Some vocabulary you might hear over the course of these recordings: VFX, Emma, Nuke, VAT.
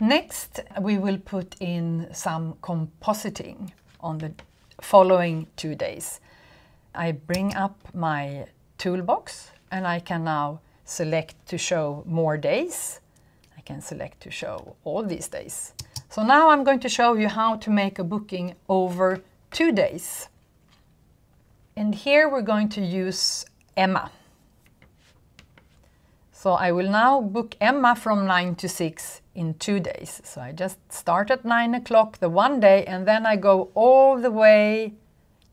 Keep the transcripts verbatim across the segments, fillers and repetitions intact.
Next, we will put in some compositing on the following two days. I bring up my toolbox and I can now select to show more days. I can select to show all these days. So now I'm going to show you how to make a booking over two days. And here we're going to use Emma. So I will now book Emma from nine to six in two days. So I just start at nine o'clock the one day, and then I go all the way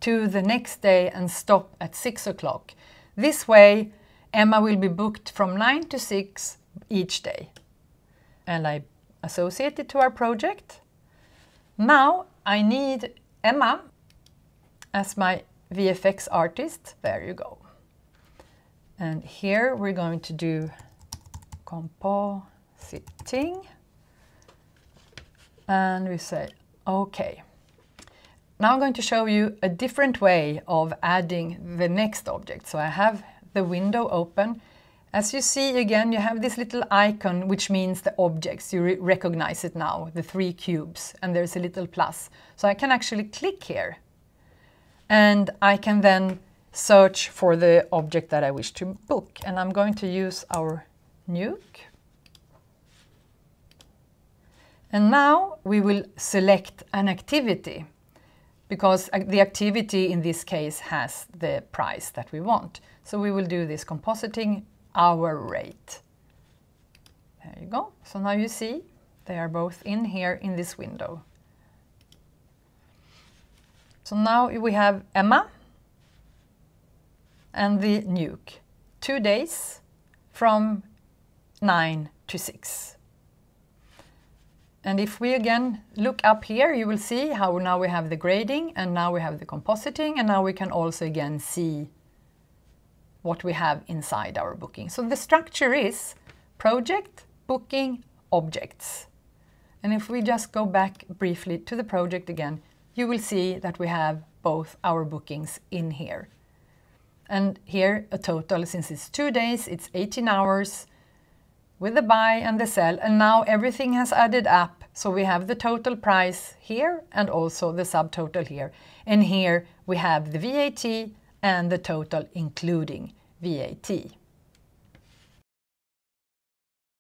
to the next day and stop at six o'clock. This way, Emma will be booked from nine to six each day. And I associate it to our project. Now I need Emma as my V F X artist. There you go. And here we're going to do compositing. And we say, okay. Now I'm going to show you a different way of adding the next object. So I have the window open. As you see, again, you have this little icon, which means the objects. You re recognize it now, the three cubes, and there's a little plus. So I can actually click here. And I can then search for the object that I wish to book. And I'm going to use our Nuke. And now we will select an activity, because the activity in this case has the price that we want. So we will do this compositing hour rate. There you go. So now you see they are both in here in this window. So now we have Emma and the Nuke. Two days from nine to six. And if we again look up here, you will see how now we have the grading, and now we have the compositing, and now we can also again see what we have inside our booking. So the structure is project, booking, objects. And if we just go back briefly to the project again, you will see that we have both our bookings in here. And here a total, since it's two days, it's eighteen hours with the buy and the sell. And now everything has added up. So we have the total price here and also the subtotal here. And here we have the V A T and the total including V A T.